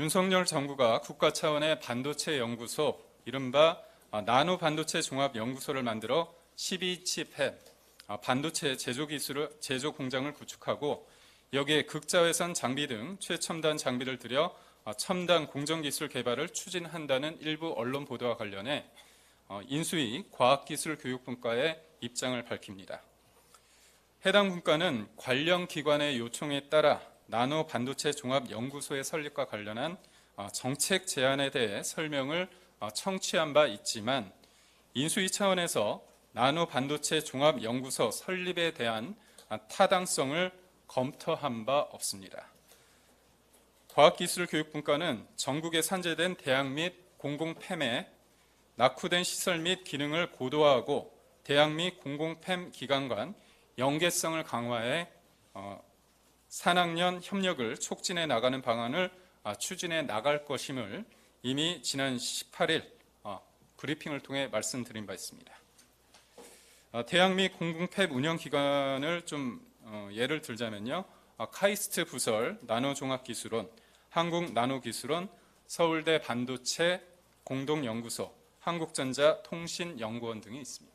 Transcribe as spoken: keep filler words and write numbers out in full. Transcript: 윤석열 정부가 국가 차원의 반도체 연구소, 이른바 나노반도체 종합 연구소를 만들어 십이 칩 팹, 반도체 제조 기술을 제조 공장을 구축하고 여기에 극자외선 장비 등 최첨단 장비를 들여 첨단 공정기술 개발을 추진한다는 일부 언론 보도와 관련해 인수위 과학기술교육분과의 입장을 밝힙니다. 해당 분과는 관련 기관의 요청에 따라 나노반도체 종합연구소의 설립과 관련한 정책 제안에 대해 설명을 청취한 바 있지만 인수위 차원에서 나노반도체 종합연구소 설립에 대한 타당성을 검토한 바 없습니다. 과학기술교육분과는 전국에 산재된 대학 및 공공팸에 낙후된 시설 및 기능을 고도화하고 대학 및 공공팸 기관 간 연계성을 강화해 산학년 협력을 촉진해 나가는 방안을 추진해 나갈 것임을 이미 지난 십팔 일 브리핑을 통해 말씀드린 바 있습니다. 대학 및 공공팸 운영기관을 좀 예를 들자면요. 카이스트 부설, 나노종합기술원, 한국나노기술원, 서울대 반도체 공동연구소, 한국전자통신연구원 등이 있습니다.